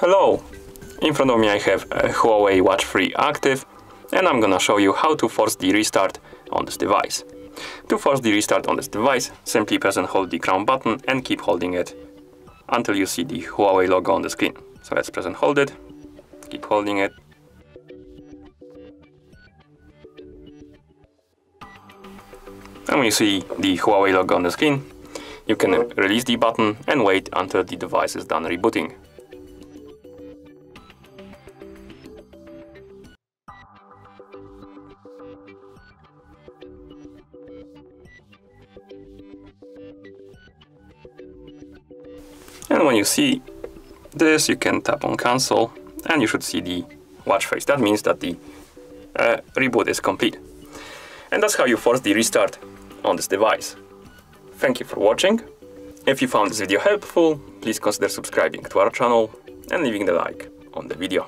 Hello! In front of me I have a Huawei Watch 3 active, and I'm gonna show you how to force the restart on this device. To force the restart on this device, simply press and hold the crown button and keep holding it until you see the Huawei logo on the screen. So let's press and hold it, keep holding it. And when you see the Huawei logo on the screen, you can release the button and wait until the device is done rebooting. And when you see this, you can tap on cancel and you should see the watch face. That means that the reboot is complete. And that's how you force the restart on this device. Thank you for watching. If you found this video helpful, please consider subscribing to our channel and leaving the like on the video.